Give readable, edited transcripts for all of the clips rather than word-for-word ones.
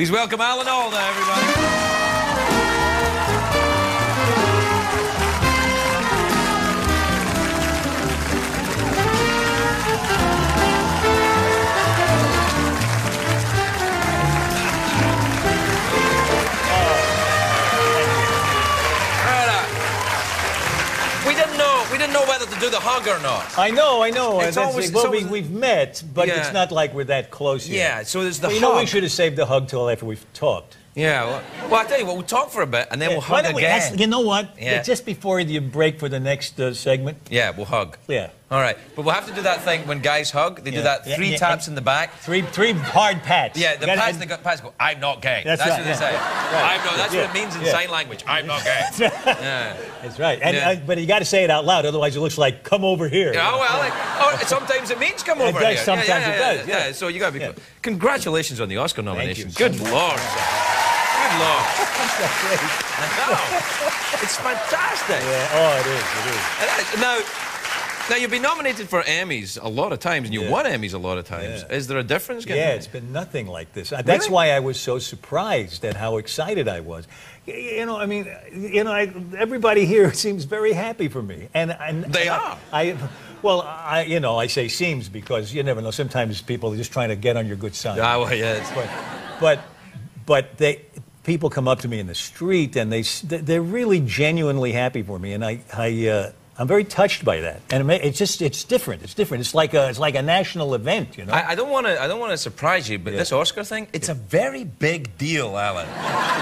Please welcome Alan Alda, everybody. Know whether to do the hug or not. I know. It's always, well, we've met, but yeah. It's not like we're that close yet. Yeah, so there's the hug. You know, we should have saved the hug till after we've talked. Yeah, well, I tell you what, we'll talk for a bit, and then we'll hug again. You know what? Yeah. Just before you break for the next segment. Yeah, we'll hug. Yeah. All right, but we'll have to do that thing when guys hug. They do that three taps in the back. Three hard pats. Yeah, the pats they go, I'm not gay. That's right, what they say. Right. I'm not, that's what it means in sign language. I'm not gay. That's right. And, but you got to say it out loud, otherwise it looks like, come over here. Yeah, oh, well, like, oh, sometimes it means come over here. Sometimes it does. Yeah, so you got to be cool. Congratulations on the Oscar nomination. Good Lord. Good Lord. That's great. I know. It's fantastic. Yeah. Oh, it is. It is. Now, you've been nominated for Emmys a lot of times, and you won Emmys a lot of times. Is there a difference? It's been nothing like this. That's why I was so surprised at how excited I was. You know, I mean, you know, everybody here seems very happy for me. And they are. Well, you know, I say seems because you never know. Sometimes people are just trying to get on your good side. Ah, well, yeah. But people come up to me in the street, and they're really genuinely happy for me, and I'm very touched by that, and it's just it's different. It's like a national event, you know. I don't want to surprise you, but this Oscar thing, it's a very big deal, Alan.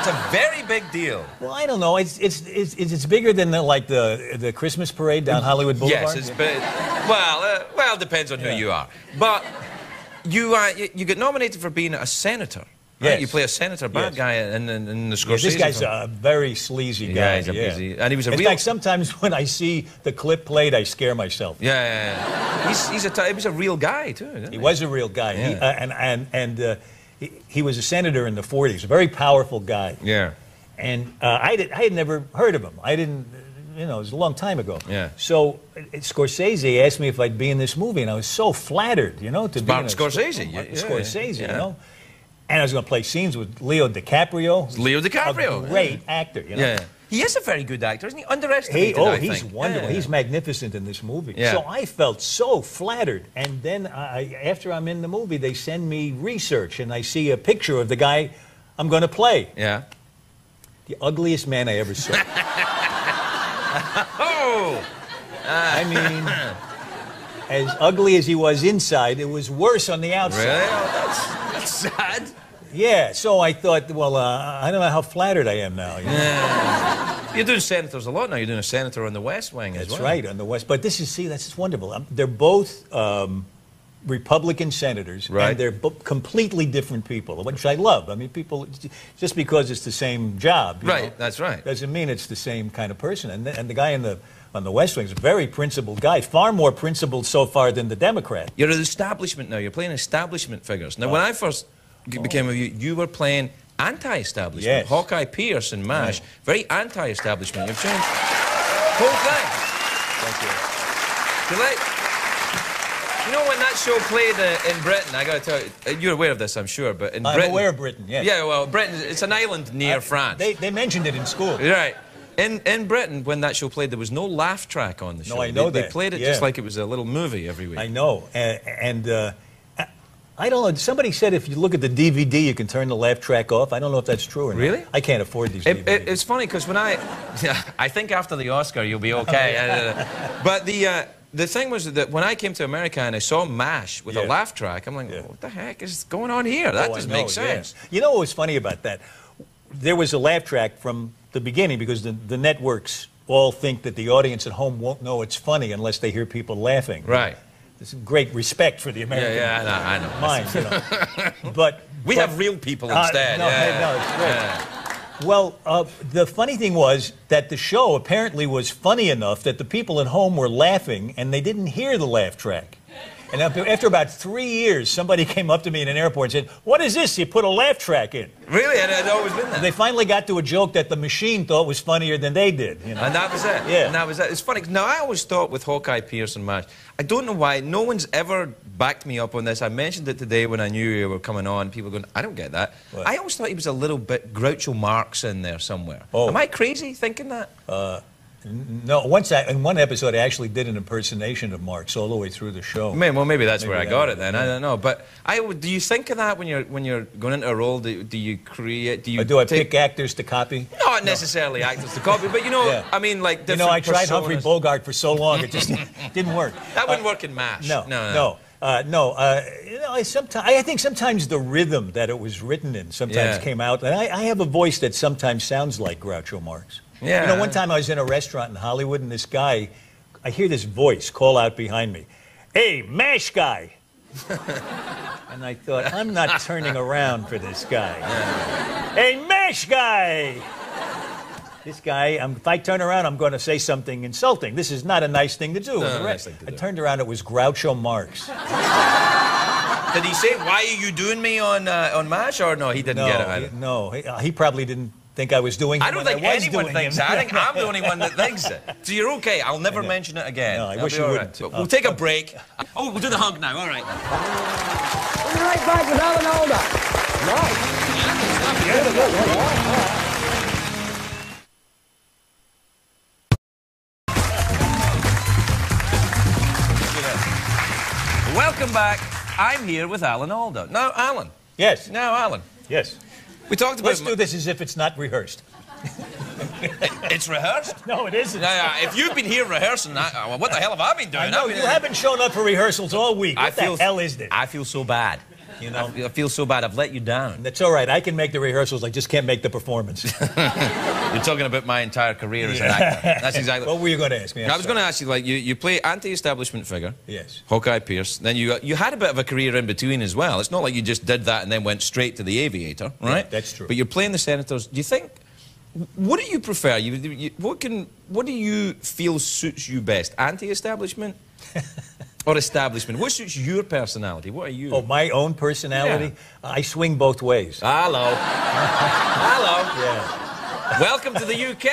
It's a very big deal. Well, I don't know. It's bigger than the Christmas parade down Hollywood Boulevard. Yes, it's big. Well, it depends on who you are. But you get nominated for being a senator. Right? Yes. You play a senator, bad guy in the Scorsese. This guy's a very sleazy guy. He's a busy, and he was a real... In fact, sometimes when I see the clip played, I scare myself. Yeah. He was a real guy, too. He was a real guy. Yeah. He was a senator in the 40s, a very powerful guy. Yeah. And I had never heard of him. I didn't... You know, it was a long time ago. Yeah. So Scorsese asked me if I'd be in this movie, and I was so flattered, you know, to be in Scorsese. Scorsese, you know? And I was going to play scenes with Leo DiCaprio. Leo DiCaprio. A great actor, you know. Yeah. He is a very good actor, isn't he? Underestimated, he's wonderful. Yeah. He's magnificent in this movie. Yeah. So I felt so flattered. And then after I'm in the movie, they send me research, and I see a picture of the guy I'm going to play. Yeah. The ugliest man I ever saw. I mean... As ugly as he was inside, it was worse on the outside. Really? That's sad. Yeah, so I thought, well, I don't know how flattered I am now. You know? Yeah. You're doing senators a lot now. You're doing a senator on the West Wing as well. That's right, on the West. But this is, see, that's wonderful. They're both Republican senators, and they're completely different people, which I love. I mean, people, just because it's the same job, you know, that's right, doesn't mean it's the same kind of person. And the guy in the... on the West Wing is a very principled guy, far more principled so far than the Democrat. You're an establishment now. You're playing establishment figures. Now, when I first became a you were playing anti-establishment. Yes. Hawkeye Pierce and M*A*S*H, very anti-establishment. You've changed whole thing. Thank you. You know, when that show played in Britain, I got to tell you, you're aware of this, I'm sure, but in Britain... I'm aware of Britain, yes. Yeah, well, Britain, it's an island near France. They mentioned it in school. Right. In Britain, when that show played, there was no laugh track on the show. No, I know that. They played it just like it was a little movie every week. I know. And I don't know. Somebody said if you look at the DVD, you can turn the laugh track off. I don't know if that's true or not. Really? I can't afford these DVDs. It's funny, because when I think after the Oscar, you'll be okay. But the thing was that when I came to America and I saw M*A*S*H with a laugh track, I'm like, what the heck is going on here? That doesn't make sense. Yeah. You know what was funny about that? There was a laugh track from... the beginning, because the networks all think that the audience at home won't know it's funny unless they hear people laughing. Right. There's great respect for the American mind, you know. But we have real people instead. No, it's great. Well, the funny thing was that the show apparently was funny enough that the people at home were laughing and they didn't hear the laugh track. And after about 3 years, somebody came up to me in an airport and said, "What is this? You put a laugh track in." Really? I'd always been there. They finally got to a joke that the machine thought was funnier than they did. You know? And that was it. Yeah. And that was it. It's funny. Now, I always thought with Hawkeye, Pierce, and M*A*S*H, I don't know why. No one's ever backed me up on this. I mentioned it today when I knew you were coming on. People going, I don't get that. What? I always thought he was a little bit Groucho Marx in there somewhere. Oh. Am I crazy thinking that? No, once in one episode, I actually did an impersonation of Marx all the way through the show. Well, maybe that's where I got it then. I don't know. But do you think of that when you're going into a role? Do you create? Do I pick actors to copy? Not necessarily actors to copy, but you know, I mean, like different. You know, I tried personas. Humphrey Bogart for so long, it just didn't work. That wouldn't work in M*A*S*H. No. You know, I think sometimes the rhythm that it was written in sometimes came out, and I have a voice that sometimes sounds like Groucho Marx. Yeah. You know, one time I was in a restaurant in Hollywood, and this guy, I hear this voice call out behind me, "Hey, M*A*S*H guy!" And I thought, I'm not turning around for this guy. "Hey, M*A*S*H guy!" This guy, if I turn around, I'm going to say something insulting. This is not a nice thing to do. No, nice thing to do. I turned around, it was Groucho Marx. Did he say, "Why are you doing me on M*A*S*H?" Or no, he didn't get it either? No, he probably didn't. Think I was doing. I don't think anyone thinks that. I think I'm the only one that thinks it. So you're okay. I'll never mention it again. No, I wish you wouldn't. We'll take a break. Oh, we'll do the hug now. All right. We'll be right back with Alan Alda. Nice. Welcome back. I'm here with Alan Alda. Now, Alan. Yes. Now, Alan. Yes. We talked about. Let's do this as if it's not rehearsed. It's rehearsed? No, it isn't. If you've been here rehearsing, what the hell have I been doing? I know, you haven't shown up for rehearsals all week. What the hell is this? I feel so bad. You know, I feel so bad. I've let you down. That's all right. I can make the rehearsals. I just can't make the performance. You're talking about my entire career as an actor. That's exactly. What were you going to ask me? I was going to ask you, like, you play anti-establishment figure. Yes. Hawkeye Pierce. Then you had a bit of a career in between as well. It's not like you just did that and then went straight to the Aviator, right? Yeah, that's true. But you're playing the Senators. Do you think? What do you prefer? What do you feel suits you best? Anti-establishment. Or establishment. What suits your personality? What are you? Oh, my own personality? Yeah. I swing both ways. Hello. Hello. Yeah. Welcome to the UK.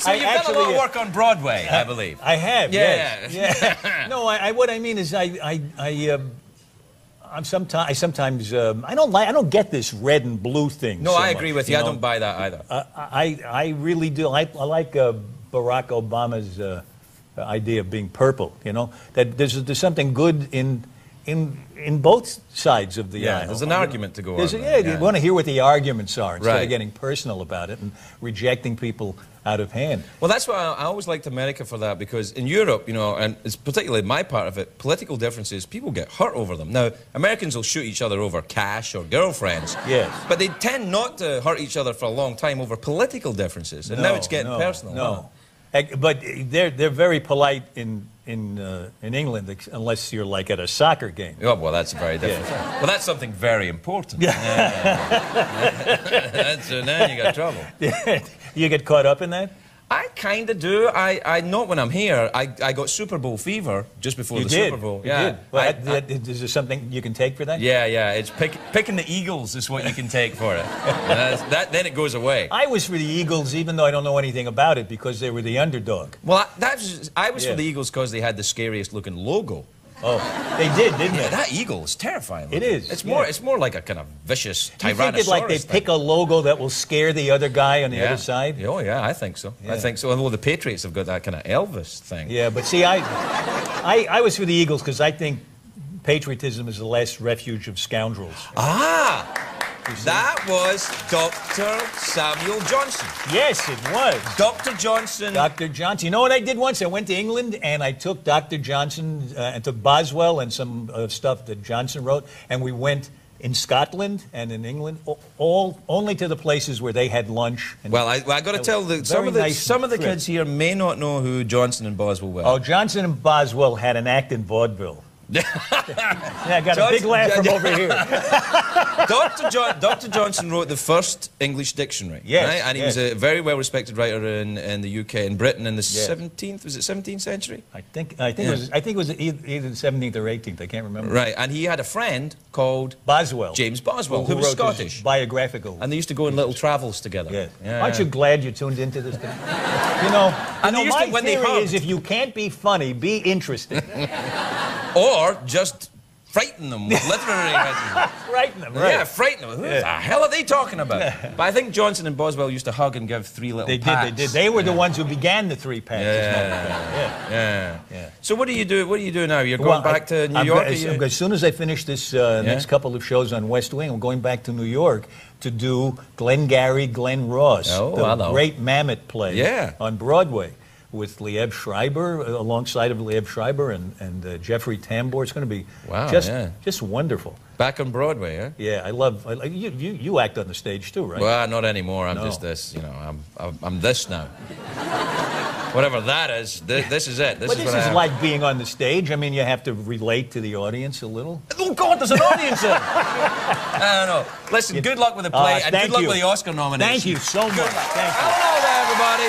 So you've done a lot of work on Broadway, I believe. I have, yes. Yeah. No, what I mean is I sometimes I don't get this red and blue thing. No, so I agree with you. I don't buy that either. I really do. I like Barack Obama's idea of being purple, you know, that there's something good in both sides of the aisle. There's an argument to go on. You want to hear what the arguments are instead of getting personal about it and rejecting people out of hand. Well, that's why I always liked America for that, because in Europe, you know, and it's particularly my part of it, political differences, people get hurt over them. Now, Americans will shoot each other over cash or girlfriends. Yes. But they tend not to hurt each other for a long time over political differences. And now it's getting personal. No. But they're very polite in England, unless you're like at a soccer game. Oh, well, that's very different. Yeah. Well, that's something very important. Yeah. So now you got trouble. You get caught up in that? I kind of do. I not when I'm here. I got Super Bowl fever just before Super Bowl. You did. Well, is there something you can take for that? Yeah. It's picking the Eagles is what you can take for it. Then it goes away. I was for the Eagles, even though I don't know anything about it, because they were the underdog. Well, I was for the Eagles because they had the scariest looking logo. Oh, they did, didn't they? That eagle is terrifying. It is. It's more like a kind of vicious tyrannosaurus. You think it's like they pick a logo that will scare the other guy on the other side? Oh, yeah, I think so. Yeah. I think so. Although the Patriots have got that kind of Elvis thing. Yeah, but see, I was for the Eagles because I think patriotism is the last refuge of scoundrels. Ah! That was Dr. Samuel Johnson. Yes, it was. Dr. Johnson. Dr. Johnson. You know what I did once? I went to England and I took Dr. Johnson and took Boswell and some stuff that Johnson wrote, and we went in Scotland and in England, all only to the places where they had lunch. And well, I got to tell some of the kids here may not know who Johnson and Boswell were. Oh, Johnson and Boswell had an act in vaudeville. Yeah, I got a big laugh from over here. Dr. Johnson wrote the first English dictionary. Yes, right? And he was a very well-respected writer in the UK, in Britain, in the 17th, was it 17th century? I think it was either the 17th or 18th. I can't remember. Right, and he had a friend called Boswell, James Boswell, who was Scottish. Biographical. And they used to go on little travels together. Yes. Yeah. Aren't you glad you tuned into this thing? My theory is if you can't be funny, be interesting. Or just frighten them with literary ideas. Frighten them, right. Yeah, frighten them. Who the hell are they talking about? But I think Johnson and Boswell used to hug and give three little pats. They did. They were the ones who began the three pats. So what do you do? What do you do now? You're going back to New York? As soon as I finish this next couple of shows on West Wing, I'm going back to New York to do Glengarry Glen Ross, the great Mammoth play on Broadway, with Liev Schreiber, alongside of Liev Schreiber and Jeffrey Tambor. It's going to be just wonderful. Back on Broadway, eh? Yeah, I love. You act on the stage too, right? Well, not anymore. I'm just this. You know, I'm this now. Whatever that is, this is it. This is like being on the stage. I mean, you have to relate to the audience a little. Oh God, there's an audience in. I don't know. Listen, good luck with the play and good luck with the Oscar nomination. Thank you so much. Thank you. Hello there, everybody.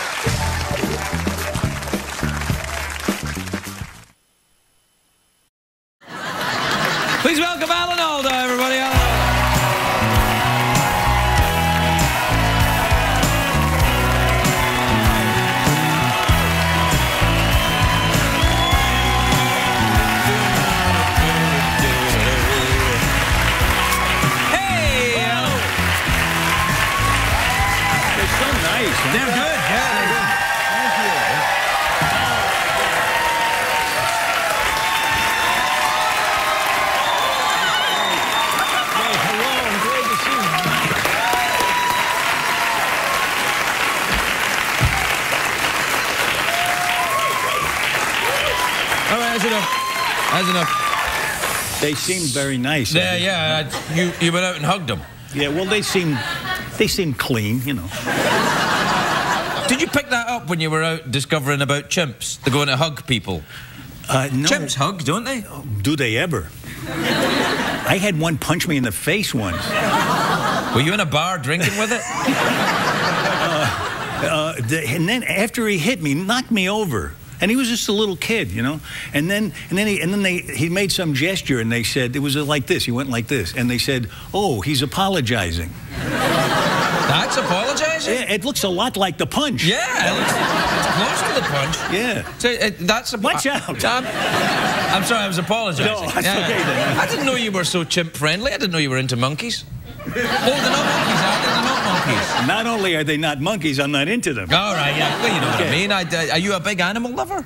Please welcome Alan Alda, everybody. Alan Alda. They're good, they're good. Thank you. Hey, hello, I'm glad to see you. All right, that's enough. That's enough. They seem very nice. Yeah, yeah, you went out and hugged them. Yeah, well, they seem clean, you know. Did you pick that up when you were out discovering about chimps? They're going to hug people. No. Chimps hug, don't they? Do they ever? I had one punch me in the face once. Were you in a bar drinking with it? And then after he hit me, knocked me over. And he was just a little kid, you know. And then he made some gesture, and they said it was like this. He went like this, and they said, "Oh, he's apologizing." That's apologizing. Yeah, it looks a lot like the punch. Yeah, it's close to the punch. Yeah. So that's watch out. I'm sorry, I was apologizing. No, that's okay then. I didn't know you were so chimp friendly. I didn't know you were into monkeys. Oh, they're not monkeys, are they? They're not monkeys. Not only are they not monkeys, I'm not into them. All right, yeah. Well, you know what I mean. Are you a big animal lover?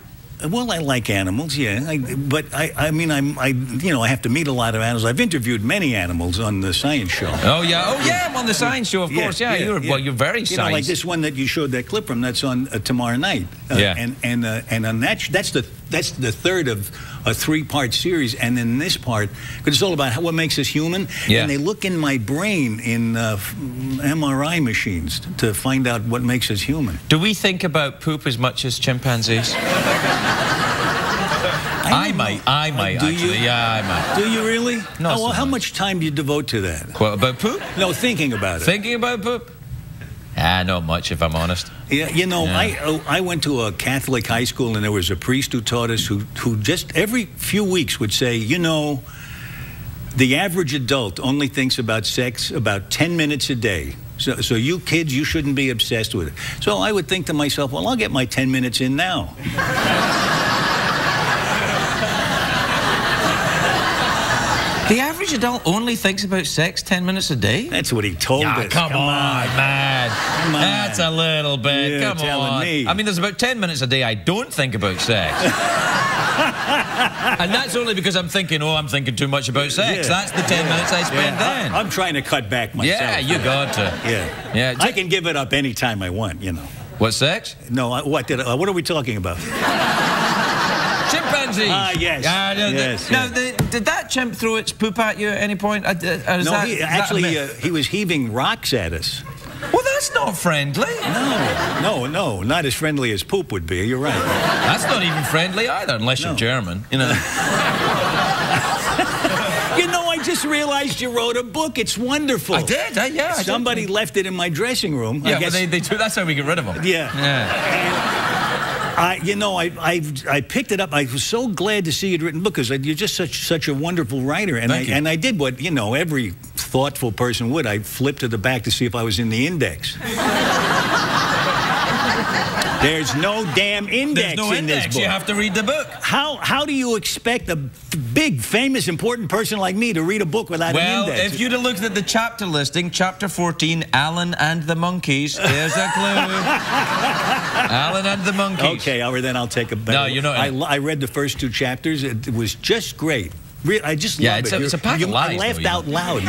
Well, I like animals, yeah. I have to meet a lot of animals. I've interviewed many animals on the science show. Oh, yeah. Oh, yeah, I'm on the science show, of course. Yeah, you're very science. You know, like this one that you showed that clip from, that's on tomorrow night. And on that, that's the third of a three-part series. And in this part, because it's all about what makes us human. Yeah. And they look in my brain in MRI machines to find out what makes us human. Do we think about poop as much as chimpanzees? I might, actually. Do you really? No. Oh, well, how much time do you devote to that? What, about poop? No, thinking about it. Thinking about poop? Ah, not much, if I'm honest. Yeah, you know, yeah. I went to a Catholic high school, and there was a priest who taught us who just every few weeks would say, you know, the average adult only thinks about sex about 10 minutes a day. So you kids, you shouldn't be obsessed with it. So I would think to myself, well, I'll get my 10 minutes in now. The average adult only thinks about sex 10 minutes a day? That's what he told us. Come on, man. That's a little bit. You're come on. Me. I mean, there's about 10 minutes a day I don't think about sex. And that's only because I'm thinking, oh, I'm thinking too much about sex. Yeah. That's the 10 minutes I spend then. I'm trying to cut back myself. Yeah, you got to. Yeah. Yeah. I can give it up any time I want, you know. What, sex? No, what are we talking about? Chimpanzees. Ah, yes. Did that chimp throw its poop at you at any point? No, actually, he was heaving rocks at us. Well, that's not friendly. No, not as friendly as poop would be. You're right. That's not even friendly either, unless you're German. You know. You know, I just realized you wrote a book. It's wonderful. I did. Yeah. Somebody left it in my dressing room. Yeah, I guess. Well, they do. That's how we get rid of them. Yeah. Yeah. You know, I picked it up. I was so glad to see you'd written a book because you're just such a wonderful writer. And I did what, you know, every thoughtful person would. I flipped to the back to see if I was in the index. There's no damn index in this book. You have to read the book. How do you expect a big, famous, important person like me to read a book without an index? Well, if you'd have looked at the chapter listing, Chapter 14, Alan and the Monkeys, there's a clue. Alan and the Monkeys. Okay, then I'll take a back. No, you know, I read the first two chapters. It was just great. I just love it. It's a pack of lies. I laughed out loud.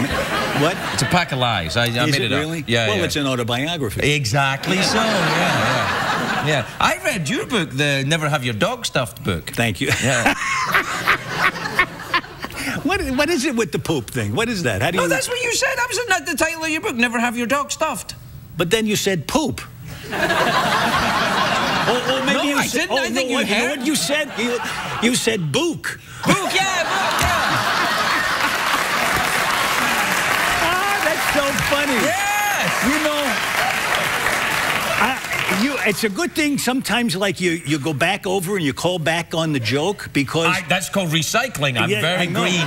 What? It's a pack of lies. I made it up. Really? Yeah, well, it's an autobiography. Exactly so, yeah. I read your book, the Never Have Your Dog Stuffed book. Thank you. Yeah. What is it with the poop thing? What is that? How do you... No, that's what you said. That was not the title of your book, Never Have Your Dog Stuffed. But then you said poop. I think you heard. What you said? You said book. Book, yeah, book, yeah. Ah, that's so funny. Yes. You know... it's a good thing sometimes, like, you go back over and you call back on the joke because... that's called recycling. I'm very green.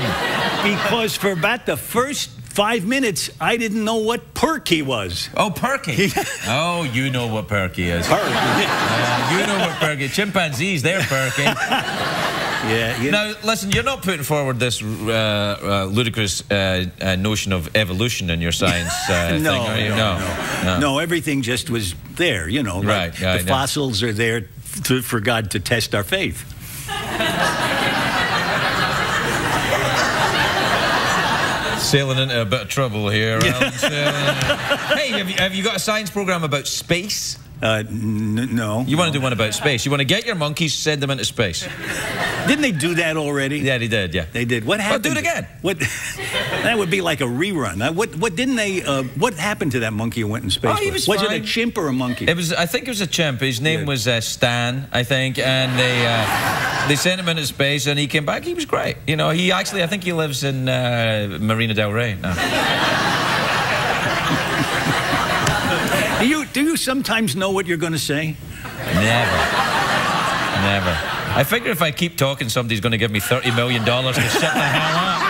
Because for about the first 5 minutes, I didn't know what perky was. Oh, perky. Oh, you know what perky is. Perky. You know what perky is. Chimpanzees, they're perky. Yeah. Now, listen, you're not putting forward this ludicrous notion of evolution in your science thing, are you? No, everything just was there, you know. Right. Like the fossils are there for God to test our faith. Sailing into a bit of trouble here, Alan. Hey, have you got a science program about space? No. You want to do one about space. You want to get your monkeys, send them into space. Didn't they do that already? Yeah, they did, yeah. They did. What happened? Well, do it again. What, that would be like a rerun. What happened to that monkey who went in space? Oh, he was fine. It a chimp or a monkey? It was, I think it was a chimp. His name was Stan, I think, and they sent him into space and he came back. He was great. You know, he actually, I think he lives in Marina del Rey now. Do you sometimes know what you're going to say? Never. I figure if I keep talking, somebody's going to give me $30 million to shut the hell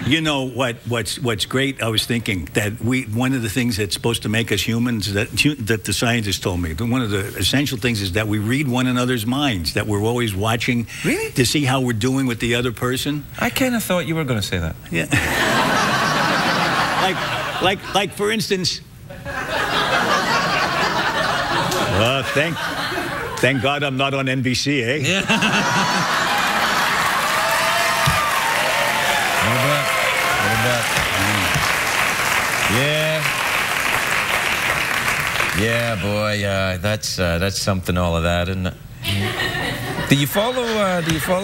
up. You know what's great? I was thinking that one of the things that's supposed to make us humans, that the scientists told me, one of the essential things is that we read one another's minds, that we're always watching to see how we're doing with the other person. I kind of thought you were going to say that. Yeah. like, for instance... thank God I'm not on NBC, eh? Yeah. Yeah, boy. That's something. All of that, isn't it? Do you follow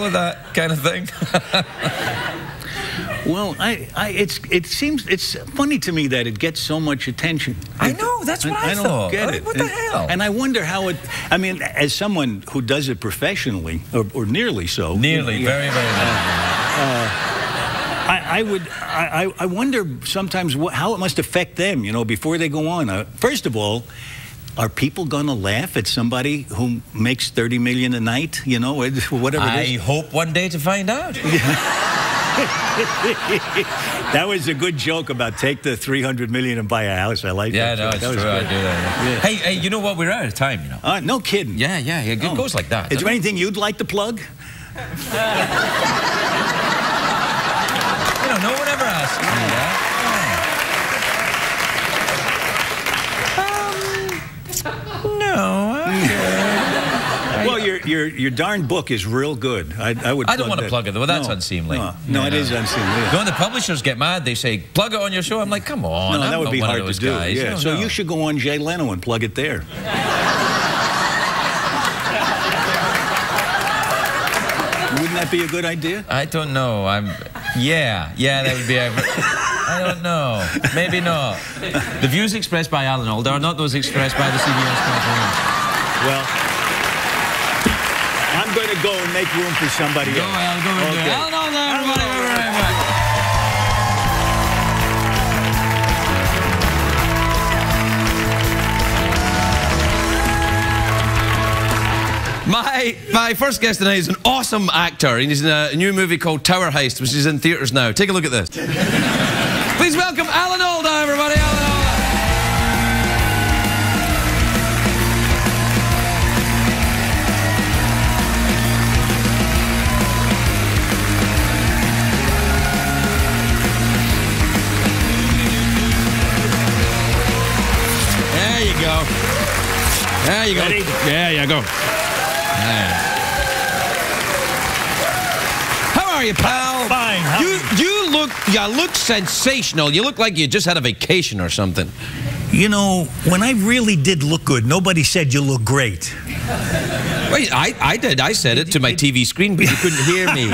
that kind of thing? Well, it seems, it's funny to me that it gets so much attention. I know, that's what I thought. I don't get it. What the hell? And I wonder how it, I mean, as someone who does it professionally, or nearly so. Nearly, you know, very, very nearly. I wonder sometimes how it must affect them, you know, before they go on. First of all, are people going to laugh at somebody who makes $30 million a night, you know, whatever it is? I hope one day to find out. That was a good joke about take the $300 million and buy a house. I like that. Yeah, no, it's true. I do that. Yeah. Hey, you know what? We're out of time, you know. No kidding. Yeah. It goes like that. Is there anything you'd like to plug? You know, no one ever asked me that. Well, your darn book is real good. I don't want to plug it, though. That's unseemly. No, it is unseemly. Yeah. When the publishers get mad, they say, plug it on your show. I'm like, come on. No, that would be hard to do. Yeah. No, so you should go on Jay Leno and plug it there. Wouldn't that be a good idea? I don't know. Yeah, that would be... I don't know. Maybe not. The views expressed by Alan Alda are not those expressed by the CBS Corporation. Well, I'm going to go and make room for somebody else. Go and do it. Alan Alda, everybody, we're right back. My first guest tonight is an awesome actor, and he's in a new movie called Tower Heist, which is in theatres now. Take a look at this. Please welcome Alan Alda, everybody. Alan Alda. There you go. There you go. Ready? There you go. How are you, pal? Fine. You look sensational. You look like you just had a vacation or something. You know, when I really did look good, nobody said you look great. Wait, I did. I said it to my TV screen, but you couldn't hear me.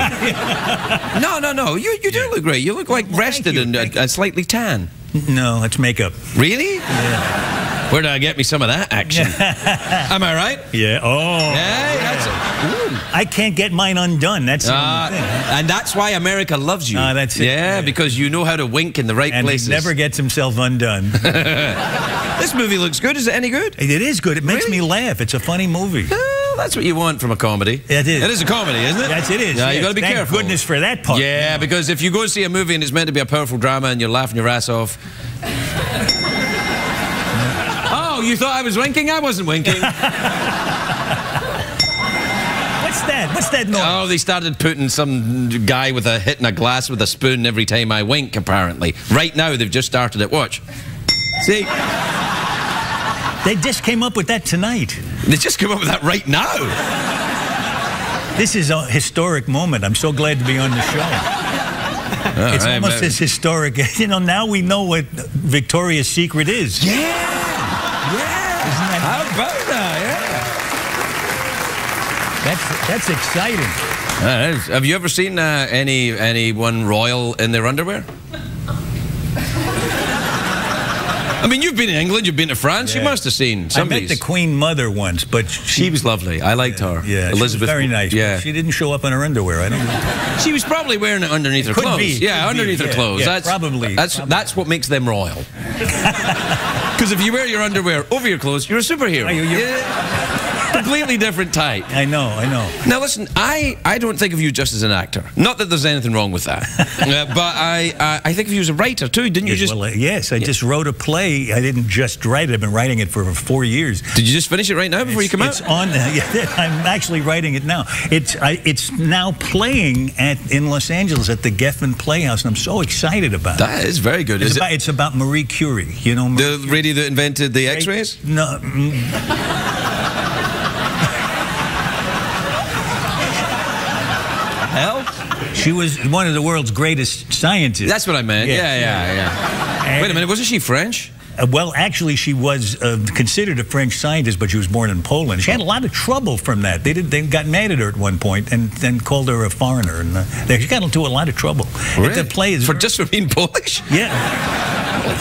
No. You do look great. You look like rested and slightly tan. No, it's makeup. Really? Yeah. Where do I get me some of that action? Am I right? Yeah. Oh. Hey, that's it. I can't get mine undone. That's the only thing. And that's why America loves you. That's it. Yeah, because you know how to wink in the right places. And he never gets himself undone. This movie looks good. Is it any good? It is good. It makes me laugh. It's a funny movie. Well, that's what you want from a comedy. It is. It is a comedy, isn't it? Yes, it is. Yeah, you got to be careful. Thank goodness for that part. Yeah, because if you go see a movie and it's meant to be a powerful drama and you're laughing your ass off. You thought I was winking? I wasn't winking. What's that? What's that noise? Oh, they started putting some guy with a hit in a glass with a spoon every time I wink, apparently. Right now, they've just started it. Watch. See? They just came up with that tonight. They just came up with that right now. This is a historic moment. I'm so glad to be on the show. All it's right, almost as historic. You know, now we know what Victoria's Secret is. Yeah! How about that? Yeah. That's exciting. Have you ever seen anyone royal in their underwear? I mean, you've been in England, you've been to France, you must have seen somebody's. I met the Queen Mother once, but she was lovely. I liked her. Yeah, Elizabeth, she was very nice. Yeah. She didn't show up in her underwear. I don't know. She was probably wearing it underneath her clothes. Yeah, underneath her clothes. Yeah, probably. That's what makes them royal. Because if you wear your underwear over your clothes, you're a superhero. Yeah. Completely different type. I know. Now listen, I don't think of you just as an actor. Not that there's anything wrong with that. But I think of you as a writer too, didn't you? Yes, I just wrote a play. I didn't just write it. I've been writing it for 4 years. Did you just finish it right now before you come out? It's on. I'm actually writing it now. It's now playing in Los Angeles at the Geffen Playhouse, and I'm so excited about it. That is very good. It's about Marie Curie. You know, Marie Curie. Lady that invented the X-rays? No. Hell? She was one of the world's greatest scientists. That's what I meant. Yeah. Wait a minute, wasn't she French? Well, actually, she was considered a French scientist, but she was born in Poland. She had a lot of trouble from that. They got mad at her at one point and then called her a foreigner. And she got into a lot of trouble. Really? The play is just for being Polish? Yeah.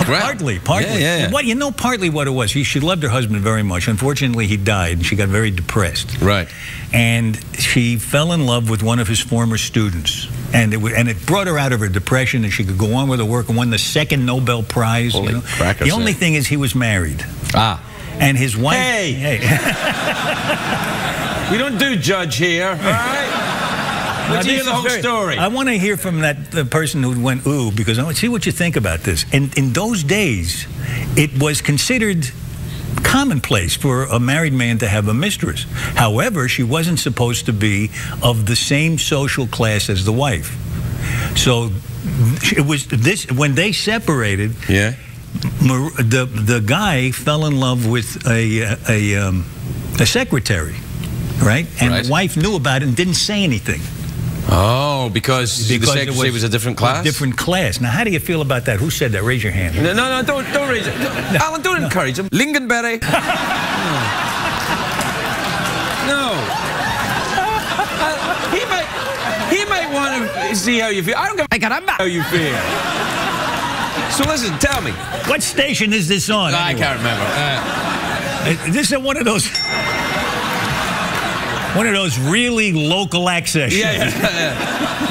Partly. Yeah. What, you know, partly what it was. She loved her husband very much. Unfortunately, he died, and she got very depressed. Right. And she fell in love with one of his former students. And it brought her out of her depression, and she could go on with her work and won the second Nobel Prize. Holy crackers, the only thing is he was married. Ah. And his wife... Hey! We don't do judge here, all right? Let's hear the whole story. I want to hear from that person who went, ooh, because I want to see what you think about this. And in those days, it was considered commonplace for a married man to have a mistress. However, she wasn't supposed to be of the same social class as the wife. So it was this, when they separated, the guy fell in love with a secretary, right? And the wife knew about it and didn't say anything. Oh, because the secretary was a different class? Different class. Now, how do you feel about that? Who said that? Raise your hand. No, don't raise it. Alan, don't encourage him. Lingonberry. No. He might want to see how you feel. I don't give a how you feel. So listen, tell me. What station is this on? Anyway? I can't remember. This is one of those... One of those really local access shows.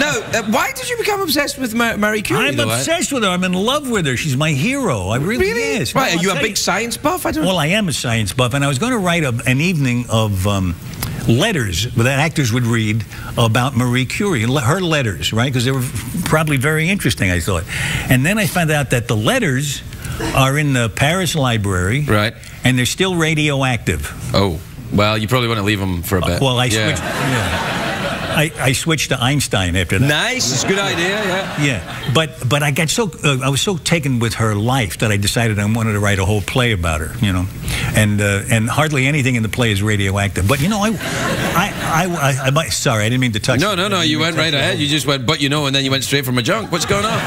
No, why did you become obsessed with Marie Curie? I'm obsessed with her. I'm in love with her. She's my hero. I really is. Right. Are you a big science buff? I don't know. Well, I am a science buff, and I was going to write an evening of letters that actors would read about Marie Curie, her letters, right? Because they were probably very interesting, I thought. And then I found out that the letters are in the Paris Library, right? And they're still radioactive. Oh. Well, you probably want to leave them for a bit. Well, I switched. I switched to Einstein after that. Nice, it's a good idea. Yeah. Yeah, but I got so I was so taken with her life that I decided I wanted to write a whole play about her. You know, and hardly anything in the play is radioactive. But you know, I sorry, I didn't mean to touch. No, no, no. You went right ahead. You just went, but you know, and then you went straight from a junk. What's going on?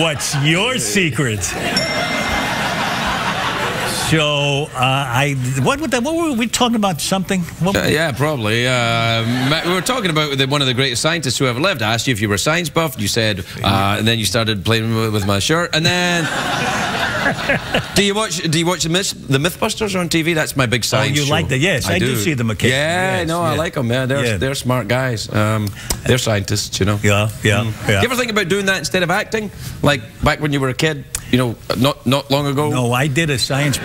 What's your secret? So, what were we talking about? Something? Yeah, probably. We were talking about one of the greatest scientists who ever lived. I asked you if you were a science buff. You said, and then you started playing with my shirt. And then, do you watch the MythBusters on TV? That's my big science show. You like that? Yes, I do see them occasionally. Yeah, yes, no, yeah. I like them. Yeah, they're smart guys. They're scientists, you know. Yeah, yeah, yeah. Do you ever think about doing that instead of acting? Like back when you were a kid, you know, not long ago. No, I did a science.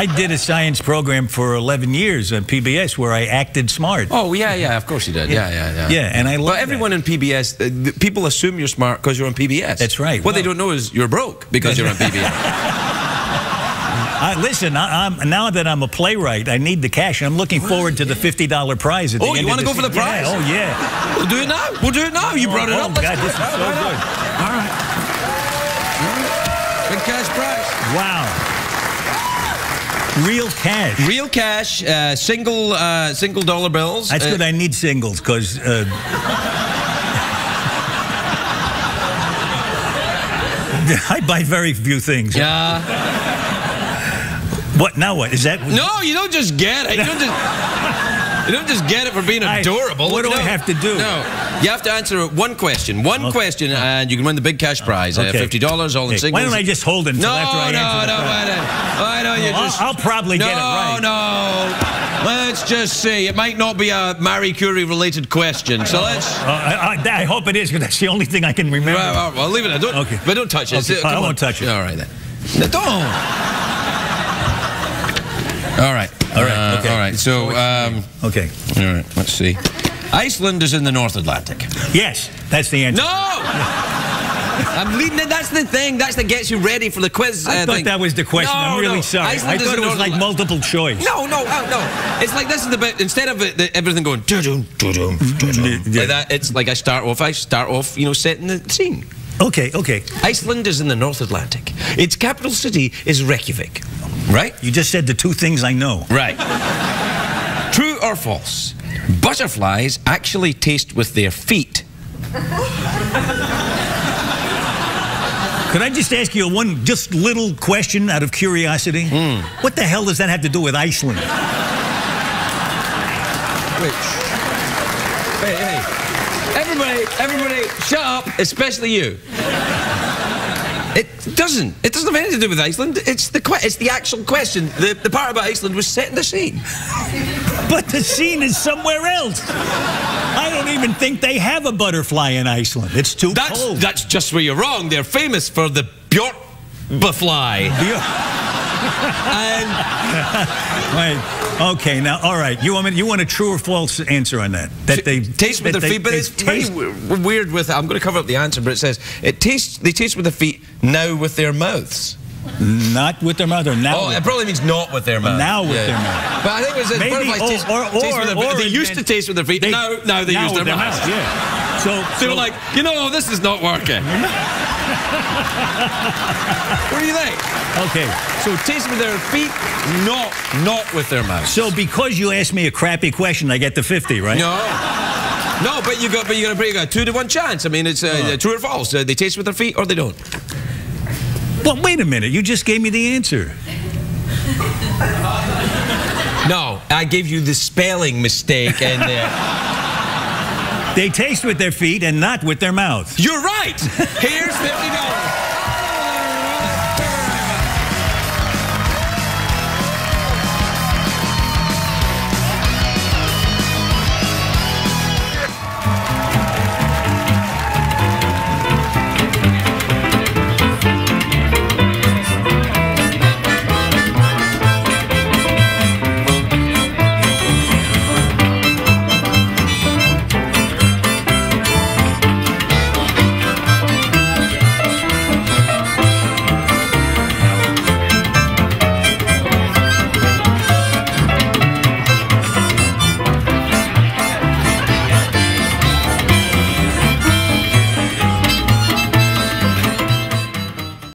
I did a science program for 11 years on PBS where I acted smart. Oh, yeah, yeah, of course you did. Yeah, yeah, yeah. Yeah, and I love that. Everyone in PBS, people assume you're smart because you're on PBS. That's right. What they don't know is you're broke because you're on PBS. Listen, now that I'm a playwright, I need the cash. I'm looking forward to the $50 prize at the end. Oh, you want to go for the prize? Yeah, oh, yeah. We'll do it now. We'll do it now. You brought it up. Oh, God, this is so good. All right. Big cash prize. Wow. Real cash. Real cash, single dollar bills. That's good. I need singles, because... I buy very few things. Yeah. What, now what? Is that... No, you don't just get it. You don't just get it for being adorable. What do I have to do? No, you have to answer one question. One question, and you can win the big cash prize. $50, all in singles. Why don't I just hold it until after I answer? I'll probably get it right. No, let's just see. It might not be a Marie Curie-related question, so let's... I hope it is, because that's the only thing I can remember. Well, I'll leave it. But don't touch it. Okay, I won't touch it. All right, then. No, don't. All right. All right. Okay. All right. So, okay. All right. Let's see. Iceland is in the North Atlantic. Yes, that's the answer. No, I'm leading it. That's the thing. That's that gets you ready for the quiz. I thought that was the question. No, I'm really sorry. Iceland I thought it was like multiple choice. No, no, no. It's like this is the bit. Instead of everything going doo-doo, doo-doo, doo-doo, like that, it's like I start off, you know, setting the scene. Okay, okay. Iceland is in the North Atlantic. Its capital city is Reykjavik, right? You just said the two things I know. Right. True or false? Butterflies actually taste with their feet. Could I just ask you one just little question out of curiosity? Mm. What the hell does that have to do with Iceland? Wait. Hey. Everybody, shut up, especially you. It doesn't have anything to do with Iceland. It's the actual question. The part about Iceland was setting the scene. But the scene is somewhere else. I don't even think they have a butterfly in Iceland. It's too cold. That's just where you're wrong. They're famous for the Björkbafly. Right. Okay. Now, all right. You want a true or false answer on that? That they taste with their feet, but it's weird. I'm going to cover up the answer, but it says it tastes. They taste with their feet now with their mouths. Not with their mouth or now. Oh, it probably means not with their mouth. Now with their mouth. But I think it was maybe they used to taste with their feet. Now they use their mouth. Yeah. So they're like, you know, this is not working. What do you think? Okay. So taste with their feet, not with their mouth. So because you asked me a crappy question, I get the 50, right? No. No, but you got a 2-to-1 chance. I mean, it's true or false. They taste with their feet or they don't. Well, wait a minute. You just gave me the answer. No, I gave you the spelling mistake and they taste with their feet and not with their mouth. You're right. Here's $50.